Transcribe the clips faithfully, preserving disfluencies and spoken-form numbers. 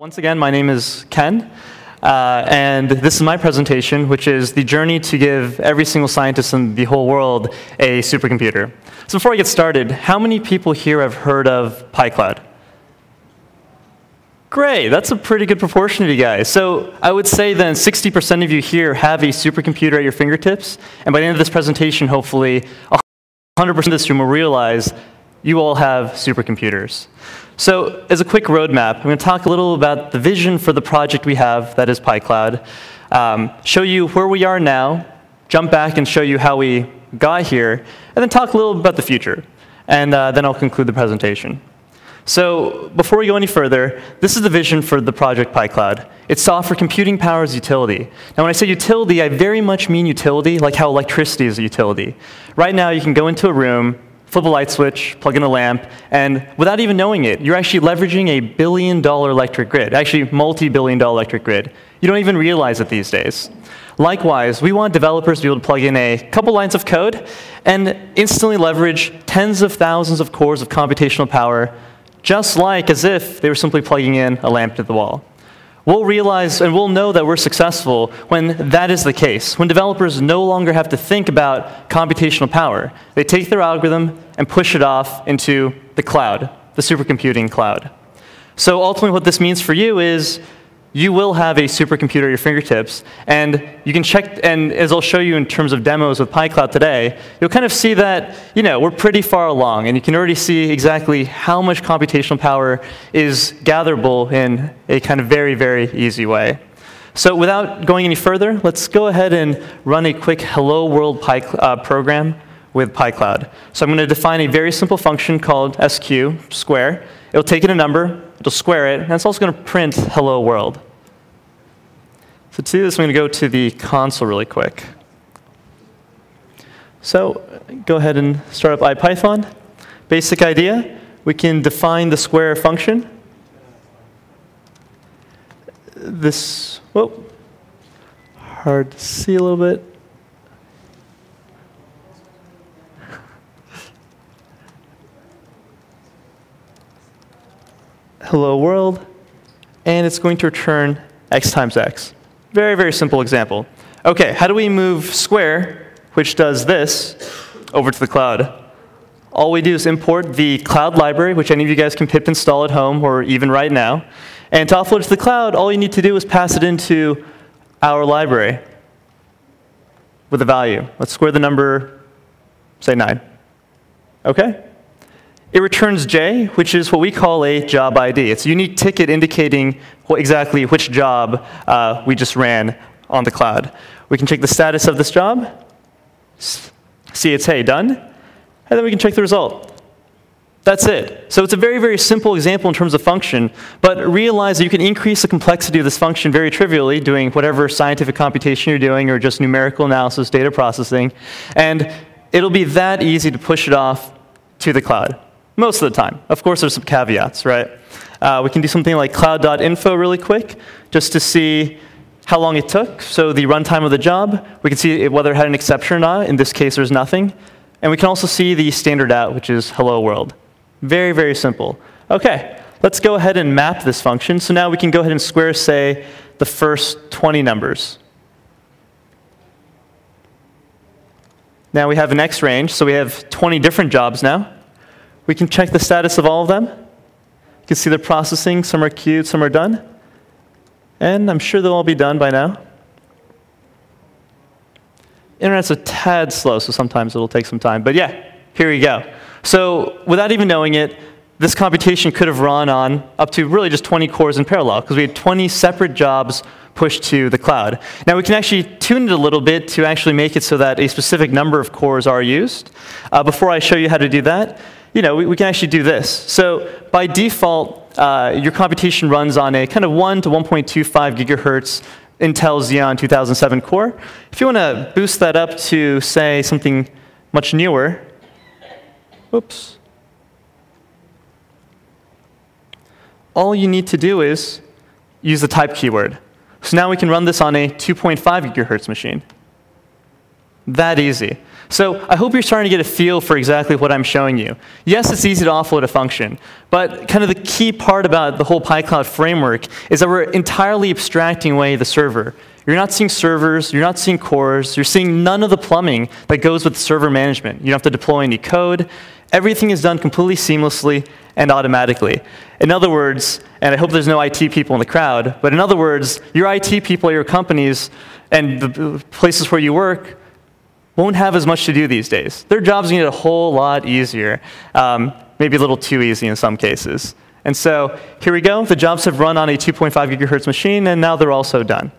Once again, my name is Ken, uh, and this is my presentation, which is the journey to give every single scientist in the whole world a supercomputer. So before I get started, how many people here have heard of PiCloud? Great, that's a pretty good proportion of you guys. So I would say then sixty percent of you here have a supercomputer at your fingertips, and by the end of this presentation, hopefully, one hundred percent of this room will realize you all have supercomputers. So as a quick roadmap, I'm going to talk a little about the vision for the project we have, that is PiCloud, um, show you where we are now, jump back and show you how we got here, and then talk a little about the future. And uh, then I'll conclude the presentation. So before we go any further, this is the vision for the project PiCloud. It's software computing power as utility. Now when I say utility, I very much mean utility, like how electricity is a utility. Right now you can go into a room, flip a light switch, plug in a lamp, and without even knowing it, you're actually leveraging a billion dollar electric grid, actually multi-billion dollar electric grid. You don't even realize it these days. Likewise, we want developers to be able to plug in a couple lines of code and instantly leverage tens of thousands of cores of computational power, just like as if they were simply plugging in a lamp to the wall. We'll realize and we'll know that we're successful when that is the case, when developers no longer have to think about computational power. They take their algorithm and push it off into the cloud, the supercomputing cloud. So ultimately what this means for you is you will have a supercomputer at your fingertips, and you can check, and as I'll show you in terms of demos with PiCloud today, you'll kind of see that, you know, we're pretty far along, and you can already see exactly how much computational power is gatherable in a kind of very, very easy way. So without going any further, let's go ahead and run a quick Hello World Pi, uh, program with PiCloud. So I'm going to define a very simple function called S Q, square. It'll take in a number, it'll square it, and it's also going to print hello world. So to do this, I'm going to go to the console really quick. So go ahead and start up IPython. Basic idea, we can define the square function. This, whoa, hard to see a little bit. Hello world, and it's going to return x times x. Very, very simple example. Okay, how do we move square, which does this, over to the cloud? All we do is import the cloud library, which any of you guys can pip install at home or even right now. And to offload it to the cloud, all you need to do is pass it into our library with a value. Let's square the number, say nine. Okay? It returns J, which is what we call a job I D. It's a unique ticket indicating what, exactly which job uh, we just ran on the cloud. We can check the status of this job, see it's, hey, done, and then we can check the result. That's it. So it's a very, very simple example in terms of function, but realize that you can increase the complexity of this function very trivially, doing whatever scientific computation you're doing or just numerical analysis, data processing, and it'll be that easy to push it off to the cloud. Most of the time. Of course, there's some caveats, right? Uh, we can do something like cloud.info really quick just to see how long it took. So the runtime of the job, we can see whether it had an exception or not. In this case, there's nothing. And we can also see the standard out, which is hello world. Very, very simple. OK, let's go ahead and map this function. So now we can go ahead and square, say, the first twenty numbers. Now we have an X range, so we have twenty different jobs now. We can check the status of all of them. You can see they're processing. Some are queued, some are done. And I'm sure they'll all be done by now. Internet's a tad slow, so sometimes it'll take some time. But yeah, here we go. So without even knowing it, this computation could have run on up to really just twenty cores in parallel, because we had twenty separate jobs pushed to the cloud. Now we can actually tune it a little bit to actually make it so that a specific number of cores are used. Uh, before I show you how to do that, you know, we, we can actually do this. So by default, uh, your computation runs on a kind of one to one point two five gigahertz Intel Xeon two thousand seven core. If you want to boost that up to, say, something much newer, oops, all you need to do is use the type keyword. So now we can run this on a two point five gigahertz machine. That easy. So I hope you're starting to get a feel for exactly what I'm showing you. Yes, it's easy to offload a function, but kind of the key part about the whole PiCloud framework is that we're entirely abstracting away the server. You're not seeing servers, you're not seeing cores, you're seeing none of the plumbing that goes with server management. You don't have to deploy any code. Everything is done completely seamlessly and automatically. In other words, and I hope there's no I T people in the crowd, but in other words, your I T people, your companies, and the places where you work won't have as much to do these days. Their jobs get a whole lot easier, um, maybe a little too easy in some cases. And so here we go. The jobs have run on a two point five gigahertz machine, and now they're also done.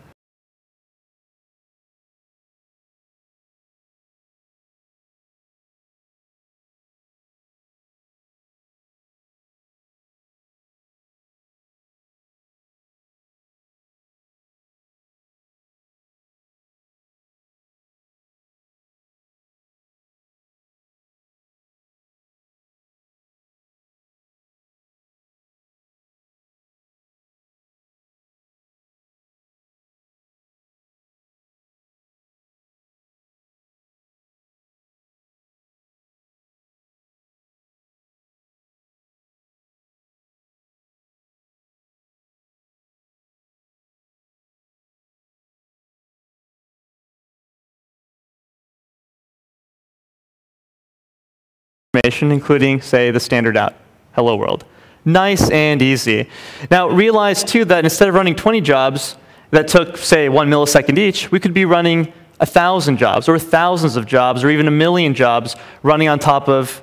Including, say, the standard out, hello world. Nice and easy. Now, realize, too, that instead of running twenty jobs that took, say, one millisecond each, we could be running one thousand jobs, or thousands of jobs, or even a million jobs running on top of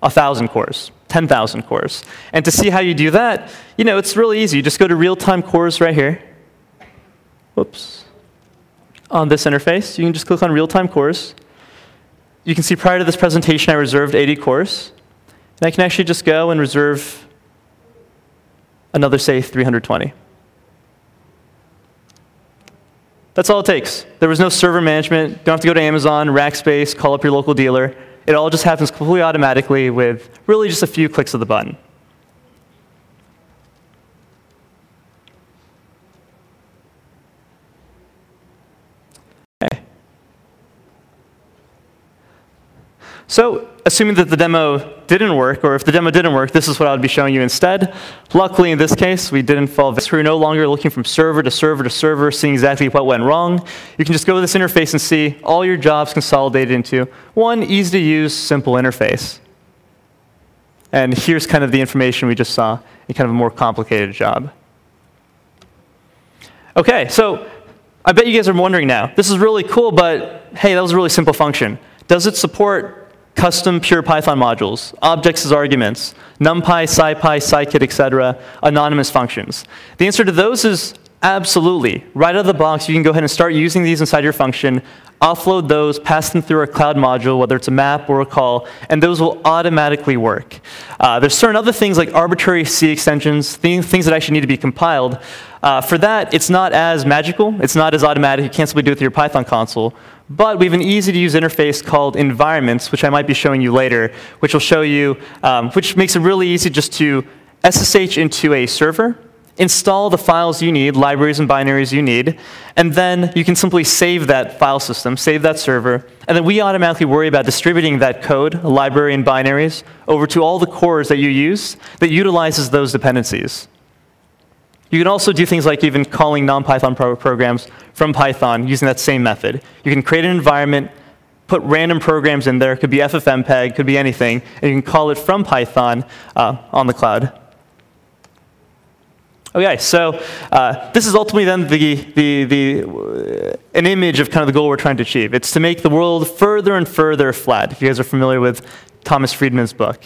one thousand cores, ten thousand cores. And to see how you do that, you know, it's really easy. You just go to real-time cores right here. Whoops. On this interface, you can just click on real-time cores. You can see prior to this presentation, I reserved eighty cores. And I can actually just go and reserve another, say, three hundred twenty. That's all it takes. There was no server management. You don't have to go to Amazon, Rackspace, call up your local dealer. It all just happens completely automatically with really just a few clicks of the button. So assuming that the demo didn't work, or if the demo didn't work, this is what I would be showing you instead. Luckily, in this case, we didn't fall victim. We're no longer looking from server to server to server, seeing exactly what went wrong. You can just go to this interface and see all your jobs consolidated into one easy-to-use, simple interface. And here's kind of the information we just saw in kind of a more complicated job. OK, so I bet you guys are wondering now, this is really cool, but hey, that was a really simple function. Does it support custom pure Python modules, objects as arguments, NumPy, SciPy, Scikit, et cetera, anonymous functions? The answer to those is absolutely. Right out of the box, you can go ahead and start using these inside your function, offload those, pass them through a cloud module, whether it's a map or a call, and those will automatically work. Uh, there's certain other things like arbitrary C extensions, things, things that actually need to be compiled. Uh, for that, it's not as magical. It's not as automatic. You can't simply do it through your Python console. But we have an easy-to-use interface called environments, which I might be showing you later, which will show you, um, which makes it really easy just to S S H into a server, install the files you need, libraries and binaries you need, and then you can simply save that file system, save that server, and then we automatically worry about distributing that code, library and binaries, over to all the cores that you use that utilizes those dependencies. You can also do things like even calling non-Python pro programs from Python using that same method. You can create an environment, put random programs in there. It could be FFmpeg, could be anything, and you can call it from Python uh, on the cloud. Okay, so uh, this is ultimately then the, the, the, uh, an image of kind of the goal we're trying to achieve. It's to make the world further and further flat, if you guys are familiar with Thomas Friedman's book.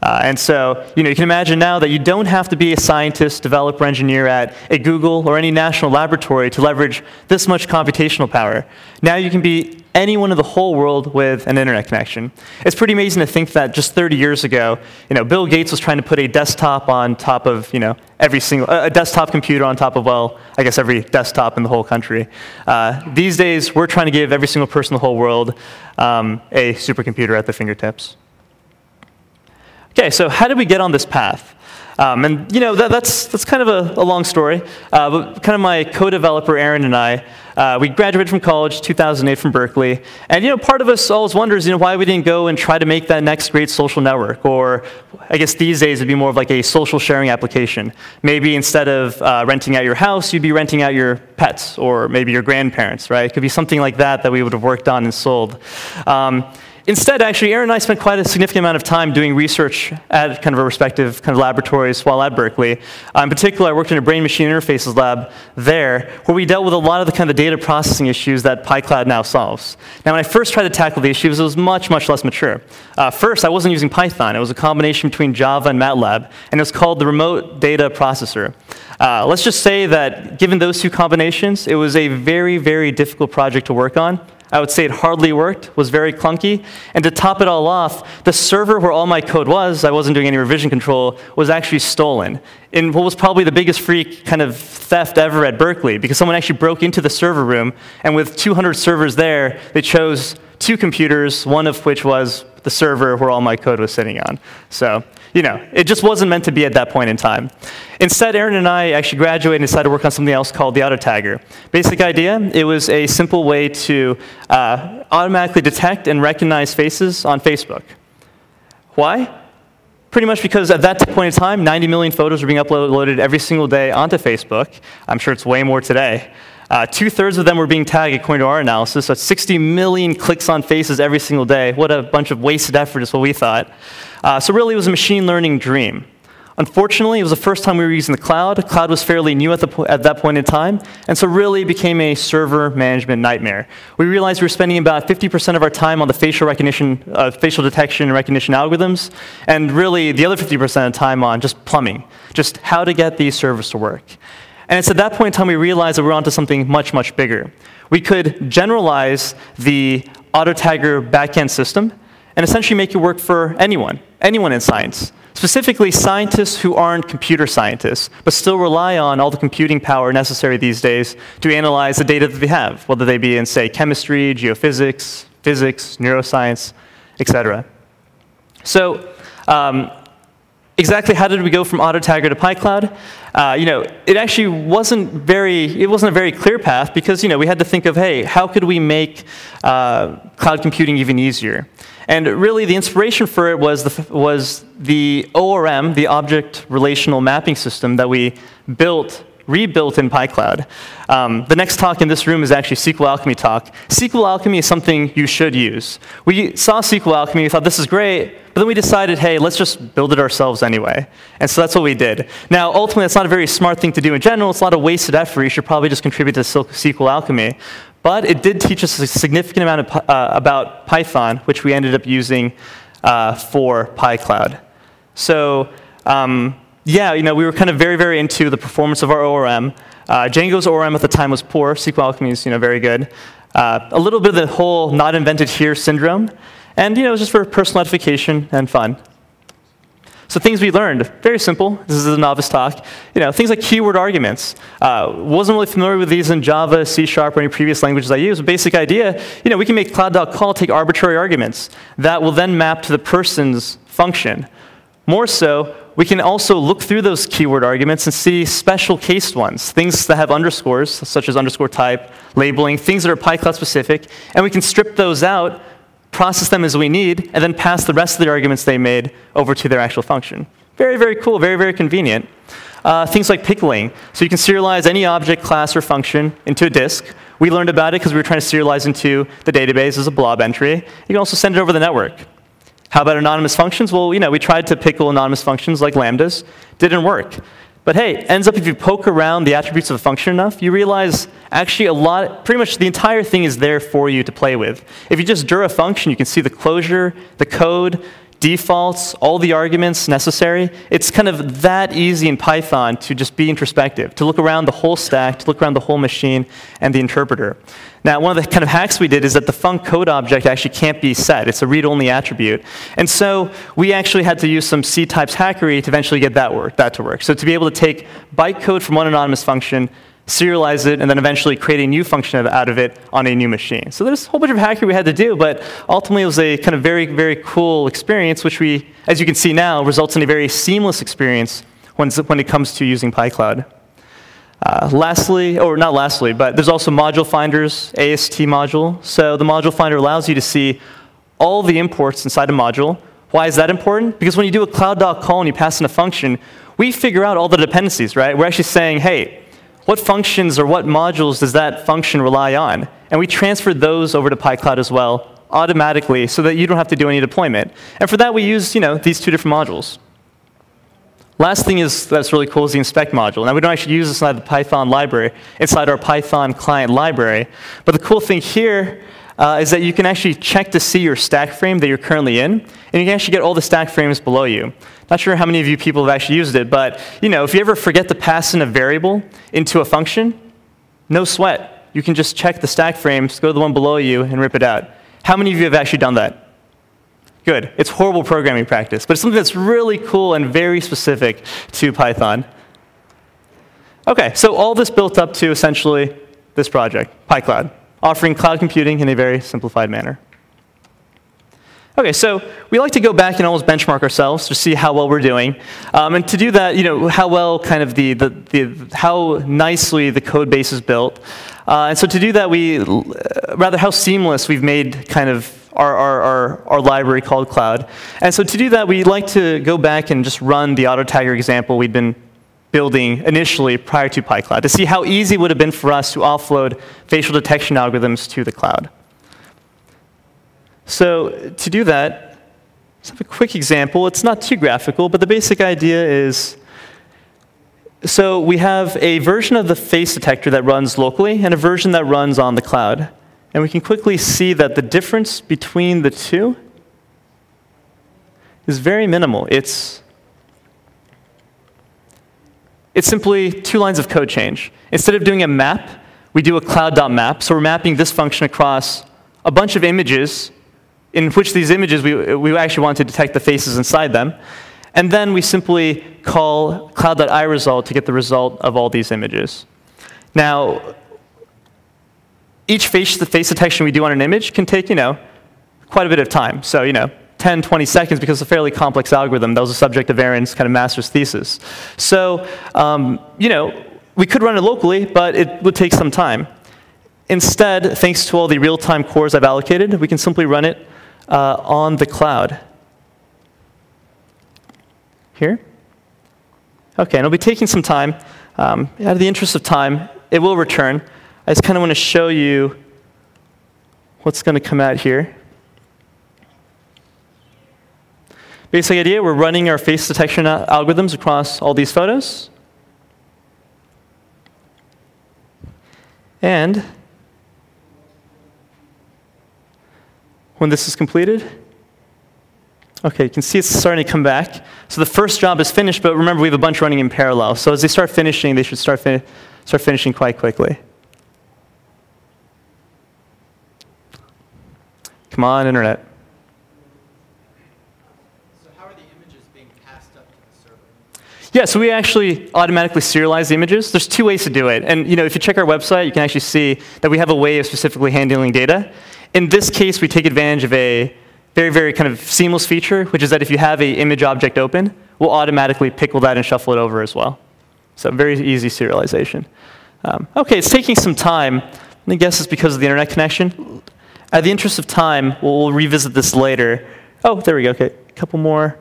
Uh, and so, you know, you can imagine now that you don't have to be a scientist, developer, engineer at a Google or any national laboratory to leverage this much computational power. Now you can be anyone in the whole world with an internet connection. It's pretty amazing to think that just thirty years ago, you know, Bill Gates was trying to put a desktop on top of, you know, every single, a desktop computer on top of, well, I guess every desktop in the whole country. Uh, these days, we're trying to give every single person in the whole world um, a supercomputer at their fingertips. Okay, so how did we get on this path? Um, and you know that, that's that's kind of a, a long story. Uh, but kind of my co-developer Aaron and I, uh, we graduated from college two thousand eight from Berkeley, and you know part of us always wonders you know why we didn't go and try to make that next great social network, or I guess these days it'd be more of like a social sharing application. Maybe instead of uh, renting out your house, you'd be renting out your pets or maybe your grandparents, right? It could be something like that that we would have worked on and sold. Um, Instead, actually, Aaron and I spent quite a significant amount of time doing research at kind of our respective kind of laboratories while at Berkeley. Uh, in particular, I worked in a brain-machine interfaces lab there, where we dealt with a lot of the kind of the data processing issues that PiCloud now solves. Now, when I first tried to tackle the issues, it was much, much less mature. Uh, first, I wasn't using Python. It was a combination between Java and MATLAB, and it was called the Remote Data Processor. Uh, let's just say that given those two combinations, it was a very, very difficult project to work on. I would say it hardly worked, was very clunky, and to top it all off, the server where all my code was, I wasn't doing any revision control, was actually stolen in what was probably the biggest freak kind of theft ever at Berkeley, because someone actually broke into the server room, and with two hundred servers there, they chose two computers, one of which was the server where all my code was sitting on. So, you know, it just wasn't meant to be at that point in time. Instead, Aaron and I actually graduated and decided to work on something else called the AutoTagger. Basic idea, it was a simple way to uh, automatically detect and recognize faces on Facebook. Why? Pretty much because at that point in time, ninety million photos were being uploaded every single day onto Facebook. I'm sure it's way more today. Uh, two-thirds of them were being tagged, according to our analysis, so that's sixty million clicks on faces every single day. What a bunch of wasted effort is what we thought. Uh, so really, it was a machine learning dream. Unfortunately, it was the first time we were using the cloud. Cloud was fairly new at, the po at that point in time, and so really it became a server management nightmare. We realized we were spending about fifty percent of our time on the facial recognition, uh, facial detection and recognition algorithms, and really the other fifty percent of the time on just plumbing, just how to get these servers to work. And it's at that point in time we realized that we were onto something much, much bigger. We could generalize the AutoTagger backend system and essentially make it work for anyone, anyone in science. Specifically, scientists who aren't computer scientists, but still rely on all the computing power necessary these days to analyze the data that they have, whether they be in, say, chemistry, geophysics, physics, neuroscience, et cetera. So, um, exactly how did we go from AutoTagger to PiCloud? Uh, you know, it actually wasn't very, it wasn't a very clear path because, you know, we had to think of, hey, how could we make uh, cloud computing even easier? And really the inspiration for it was the, was the O R M, the Object Relational Mapping System that we built, rebuilt in PiCloud. Um, the next talk in this room is actually S Q L Alchemy talk. S Q L Alchemy is something you should use. We saw S Q L Alchemy, we thought this is great, but then we decided, hey, let's just build it ourselves anyway. And so that's what we did. Now, ultimately, that's not a very smart thing to do in general. It's a lot of wasted effort. You should probably just contribute to S Q L Alchemy. But it did teach us a significant amount of, uh, about Python, which we ended up using uh, for PiCloud. So, um, yeah, you know, we were kind of very, very into the performance of our O R M. Uh, Django's O R M at the time was poor. S Q L Alchemy is, you know, very good. Uh, a little bit of the whole not invented here syndrome. And, you know, it was just for personal edification and fun. So things we learned, very simple. This is a novice talk. You know, things like keyword arguments. Uh, wasn't really familiar with these in Java, C Sharp, or any previous languages I used. But basic idea, you know, we can make cloud dot call take arbitrary arguments that will then map to the person's function. More so, we can also look through those keyword arguments and see special cased ones, things that have underscores, such as underscore type, labeling, things that are PiCloud specific, and we can strip those out, process them as we need, and then pass the rest of the arguments they made over to their actual function. Very, very cool, very, very convenient. Uh, things like pickling. So you can serialize any object, class, or function into a disk. We learned about it because we were trying to serialize into the database as a blob entry. You can also send it over the network. How about anonymous functions? Well, you know, we tried to pickle anonymous functions like lambdas. Didn't work. But hey, ends up if you poke around the attributes of a function enough, you realize actually a lot, pretty much the entire thing is there for you to play with. If you just dir a function, you can see the closure, the code, defaults, all the arguments necessary. It's kind of that easy in Python to just be introspective, to look around the whole stack, to look around the whole machine and the interpreter. Now, one of the kind of hacks we did is that the func code object actually can't be set. It's a read-only attribute. And so we actually had to use some C types hackery to eventually get that, work, that to work. So to be able to take bytecode from one anonymous function, serialize it, and then eventually create a new function out of it on a new machine. So there's a whole bunch of hackery we had to do, but ultimately it was a kind of very, very cool experience, which we, as you can see now, results in a very seamless experience when, when it comes to using PiCloud. Uh, lastly, or not lastly, but there's also module finders, A S T module. So the module finder allows you to see all the imports inside a module. Why is that important? Because when you do a cloud dot call and you pass in a function, we figure out all the dependencies, right? We're actually saying, hey, what functions or what modules does that function rely on? And we transfer those over to PiCloud as well automatically so that you don't have to do any deployment. And for that, we use you know, these two different modules. Last thing is that's really cool is the inspect module. Now, we don't actually use this inside the Python library, inside our Python client library. But the cool thing here uh, is that you can actually check to see your stack frame that you're currently in. And you can actually get all the stack frames below you. Not sure how many of you people have actually used it, but you know, if you ever forget to pass in a variable into a function, no sweat. You can just check the stack frames, go to the one below you, and rip it out. How many of you have actually done that? Good. It's horrible programming practice, but it's something that's really cool and very specific to Python. Okay, so all this built up to essentially this project, PiCloud, offering cloud computing in a very simplified manner. Okay, so we like to go back and almost benchmark ourselves to see how well we're doing, um, and to do that, you know, how well kind of the, the, the how nicely the code base is built, uh, and so to do that, we rather how seamless we've made kind of Our, our, our library called Cloud. And so to do that, we like to go back and just run the AutoTagger example we'd been building initially prior to PiCloud to see how easy it would have been for us to offload facial detection algorithms to the cloud. So to do that, let's have a quick example. It's not too graphical, but the basic idea is, so we have a version of the face detector that runs locally and a version that runs on the cloud. And we can quickly see that the difference between the two is very minimal. It's, it's simply two lines of code change. Instead of doing a map, we do a cloud.map. So we're mapping this function across a bunch of images, in which these images we, we actually want to detect the faces inside them. And then we simply call cloud.iResult to get the result of all these images. Now, each face, the face detection we do on an image can take, you know, quite a bit of time. So, you know, ten, twenty seconds, because it's a fairly complex algorithm. That was the subject of Aaron's kind of master's thesis. So, um, you know, we could run it locally, but it would take some time. Instead, thanks to all the real-time cores I've allocated, we can simply run it uh, on the cloud. Here. OK, and it'll be taking some time. Um, out of the interest of time, it will return. I just kind of want to show you what's going to come out here. Basic idea, we're running our face detection algorithms across all these photos. And when this is completed, OK, you can see it's starting to come back. So the first job is finished, but remember, we have a bunch running in parallel. So as they start finishing, they should start, fin- start finishing quite quickly. Come on, internet. So how are the images being passed up to the server? Yeah, so we actually automatically serialize the images. There's two ways to do it. And you know, if you check our website, you can actually see that we have a way of specifically handling data. In this case, we take advantage of a very, very kind of seamless feature, which is that if you have an image object open, we'll automatically pickle that and shuffle it over as well. So very easy serialization. Um, OK, it's taking some time. I guess it's because of the internet connection. At the interest of time, we'll revisit this later. Oh, there we go. Okay, a couple more.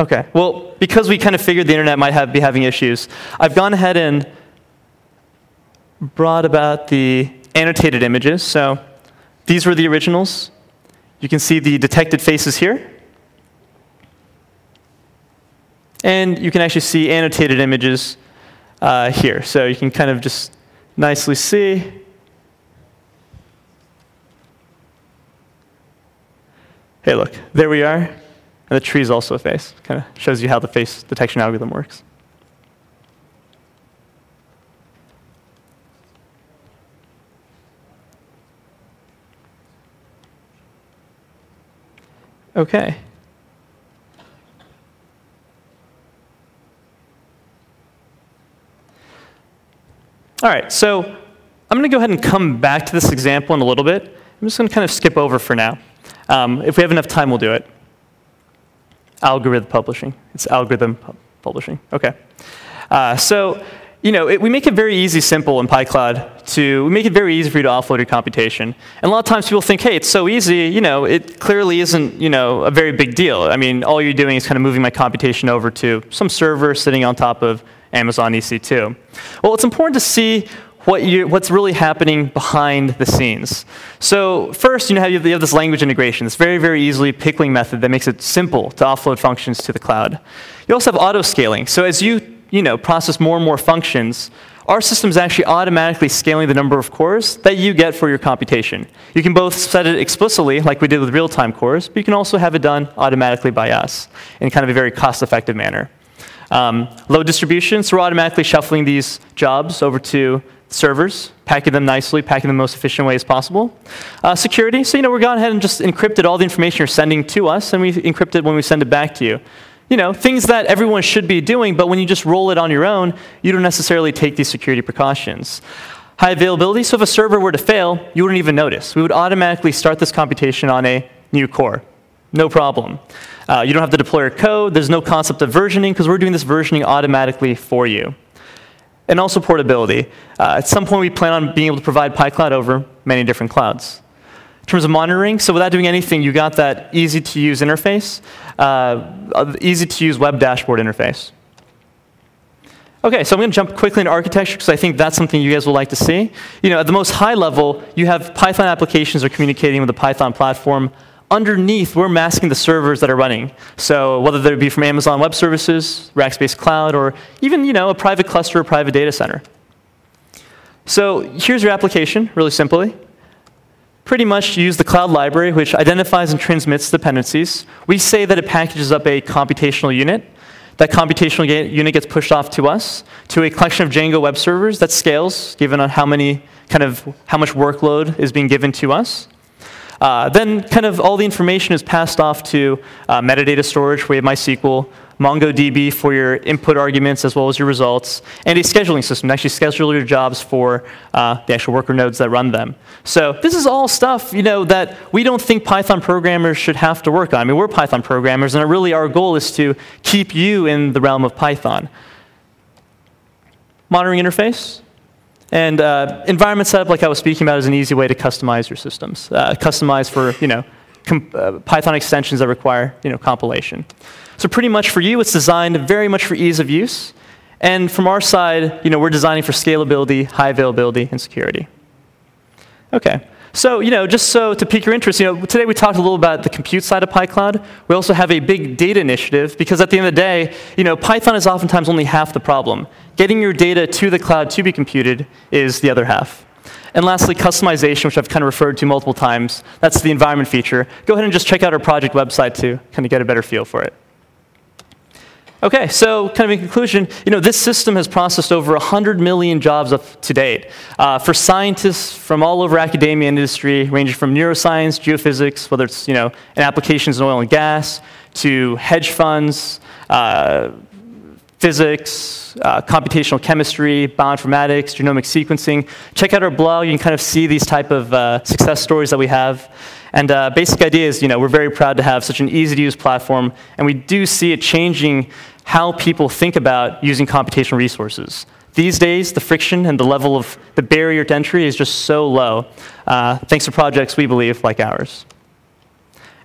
Okay. Well, because we kind of figured the internet might have, be having issues, I've gone ahead and brought about the annotated images. So these were the originals. You can see the detected faces here. And you can actually see annotated images uh, here. So you can kind of just nicely see. Hey, look, there we are. And the tree is also a face. Kind of shows you how the face detection algorithm works. OK. All right, so I'm going to go ahead and come back to this example in a little bit. I'm just going to kind of skip over for now. Um, if we have enough time, we'll do it. Algorithm publishing. It's algorithm pub. Publishing. Okay. Uh, so, you know, it, we make it very easy, simple in PiCloud to we make it very easy for you to offload your computation. And a lot of times people think, hey, it's so easy. You know, it clearly isn't, you know, a very big deal. I mean, all you're doing is kind of moving my computation over to some server sitting on top of Amazon E C two. Well, it's important to see what you, what's really happening behind the scenes. So first, you know, you have this language integration, this very, very easily pickling method that makes it simple to offload functions to the cloud. You also have auto-scaling. So as you, you know, process more and more functions, our system is actually automatically scaling the number of cores that you get for your computation. You can both set it explicitly, like we did with real-time cores, but you can also have it done automatically by us in kind of a very cost-effective manner. Um, low distribution, so we're automatically shuffling these jobs over to servers, packing them nicely, packing them the most efficient way as possible. Uh, security, so you know, we're gone ahead and just encrypted all the information you're sending to us, and we encrypt it when we send it back to you. You know, things that everyone should be doing, but when you just roll it on your own, you don't necessarily take these security precautions. High availability, so if a server were to fail, you wouldn't even notice. We would automatically start this computation on a new core. No problem. Uh, you don't have to deploy your code. There's no concept of versioning, because we're doing this versioning automatically for you. And also portability. Uh, at some point, we plan on being able to provide PiCloud over many different clouds. In terms of monitoring, so without doing anything, you got that easy-to-use interface, uh, easy-to-use web dashboard interface. Okay, so I'm going to jump quickly into architecture, because I think that's something you guys will like to see. You know, at the most high level, you have Python applications that are communicating with the Python platform. Underneath, we're masking the servers that are running. So whether they be from Amazon Web Services, Rackspace Cloud, or even, you know, a private cluster or private data center. So here's your application, really simply. Pretty much use the cloud library, which identifies and transmits dependencies. We say that it packages up a computational unit. That computational unit gets pushed off to us, to a collection of Django web servers that scales, given on how many, kind of, how much workload is being given to us. Uh, then kind of all the information is passed off to uh, metadata storage. We have MySQL, MongoDB for your input arguments as well as your results, and a scheduling system to actually schedule your jobs for uh, the actual worker nodes that run them. So this is all stuff, you know, that we don't think Python programmers should have to work on. I mean, we're Python programmers, and really our goal is to keep you in the realm of Python. Monitoring interface. And uh, environment setup, like I was speaking about, is an easy way to customize your systems. Uh, customize for, you know, uh, Python extensions that require, you know, compilation. So pretty much for you, it's designed very much for ease of use. And from our side, you know, we're designing for scalability, high availability, and security. Okay. So, you know, just so to pique your interest, you know, today we talked a little about the compute side of PyCloud. We also have a big data initiative, because at the end of the day, you know, Python is oftentimes only half the problem. Getting your data to the cloud to be computed is the other half. And lastly, customization, which I've kind of referred to multiple times. That's the environment feature. Go ahead and just check out our project website to kind of get a better feel for it. Okay, so kind of in conclusion, you know, this system has processed over one hundred million jobs up to date. Uh, for scientists from all over academia and industry, ranging from neuroscience, geophysics, whether it's, you know, in applications in oil and gas, to hedge funds, uh, physics, uh, computational chemistry, bioinformatics, genomic sequencing. Check out our blog. You can kind of see these type of uh, success stories that we have. And uh, basic idea is, you know, we're very proud to have such an easy-to-use platform, and we do see it changing how people think about using computational resources. These days, the friction and the level of the barrier to entry is just so low, uh, thanks to projects we believe like ours.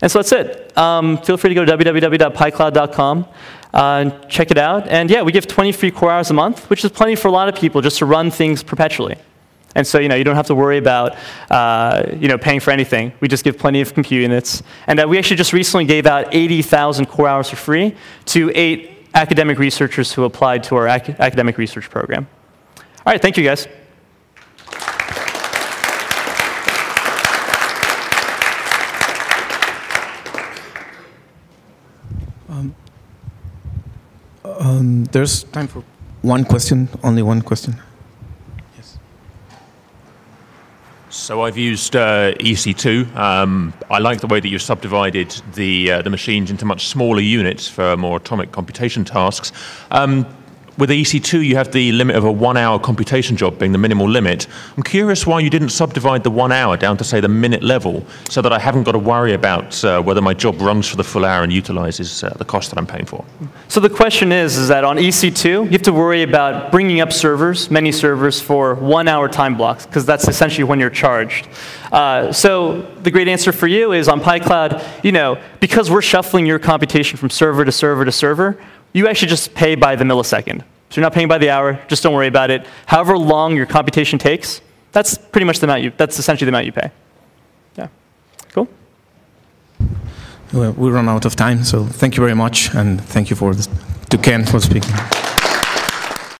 And so that's it. Um, feel free to go to w w w dot pycloud dot com. Uh, check it out. And yeah, we give twenty free core hours a month, which is plenty for a lot of people just to run things perpetually. And so, you know, you don't have to worry about, uh, you know, paying for anything. We just give plenty of compute units. And uh, we actually just recently gave out eighty thousand core hours for free to eight academic researchers who applied to our ac academic research program. All right, thank you, guys. Um, there's time for one question, only one question. Yes. So I've used uh, E C two. Um, I like the way that you've subdivided the, uh, the machines into much smaller units for more atomic computation tasks. Um, with E C two, you have the limit of a one-hour computation job being the minimal limit. I'm curious why you didn't subdivide the one hour down to, say, the minute level, so that I haven't got to worry about uh, whether my job runs for the full hour and utilizes uh, the cost that I'm paying for. So the question is, is that on E C two, you have to worry about bringing up servers, many servers, for one-hour time blocks, because that's essentially when you're charged. Uh, so the great answer for you is on PiCloud, you know, because we're shuffling your computation from server to server to server, you actually just pay by the millisecond. So you're not paying by the hour, just don't worry about it. However long your computation takes, that's pretty much the amount you, that's essentially the amount you pay. Yeah, cool. Well, we run out of time, so thank you very much, and thank you for this, to Ken for speaking.